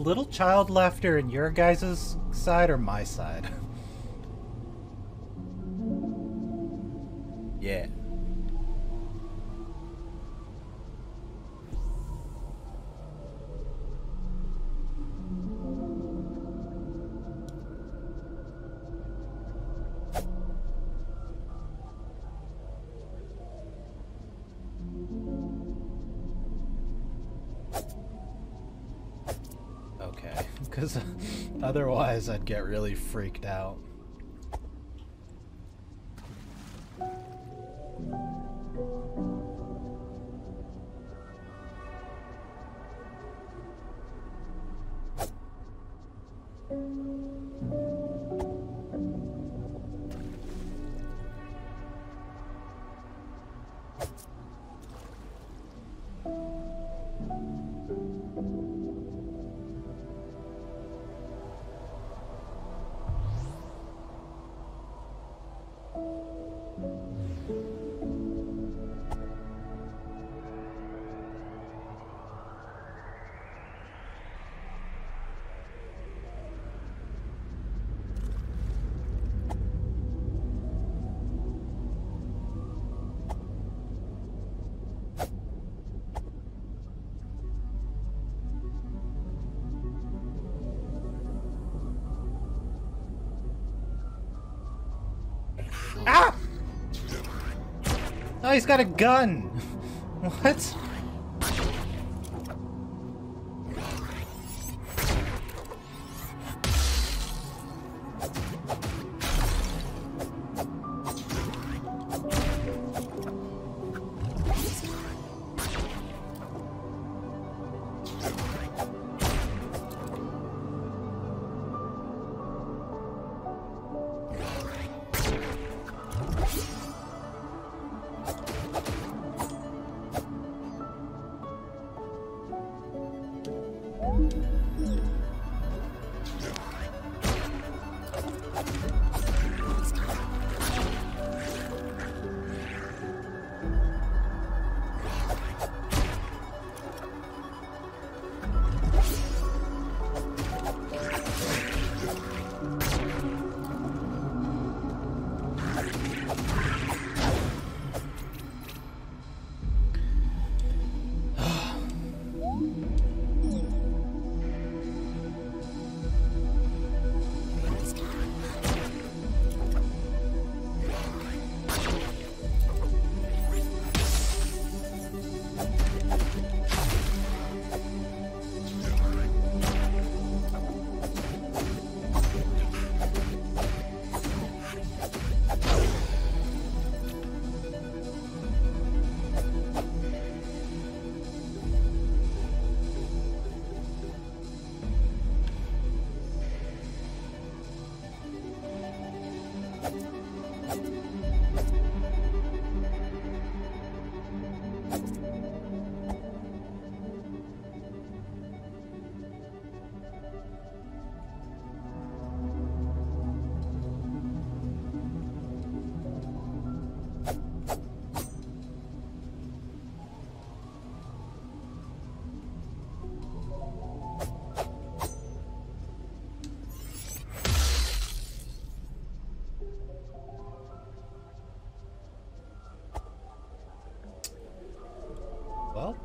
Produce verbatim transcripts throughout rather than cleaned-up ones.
little child laughter in your guys' side or my side? Yeah. Otherwise, I'd get really freaked out. Oh, he's got a gun! What?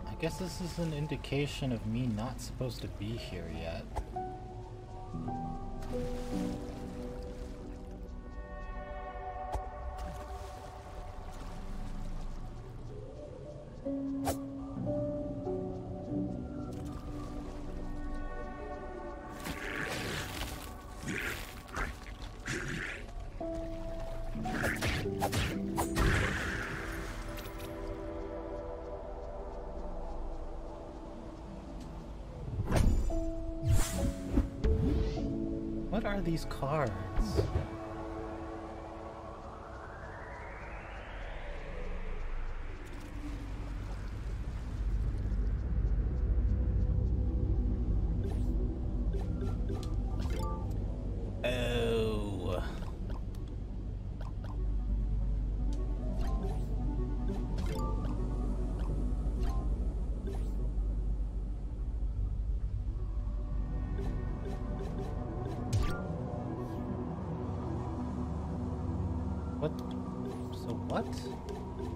I guess this is an indication of me not supposed to be here yet. These cards. Oh. What?